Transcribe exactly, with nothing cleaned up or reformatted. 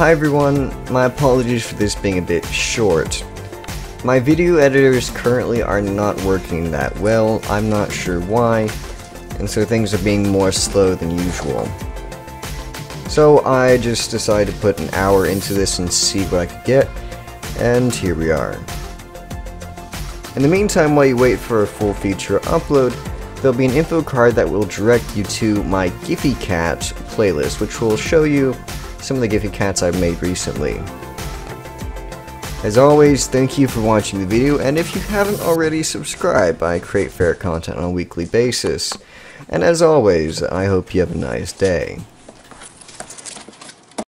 Hi everyone, my apologies for this being a bit short. My video editors currently are not working that well, I'm not sure why, and so things are being more slow than usual. So I just decided to put an hour into this and see what I could get, and here we are. In the meantime, while you wait for a full feature upload, there'll be an info card that will direct you to my Giphy Cat playlist, which will show you some of the Giphy Cats I've made recently. As always, thank you for watching the video, and if you haven't already subscribed, I create fair content on a weekly basis. And as always, I hope you have a nice day.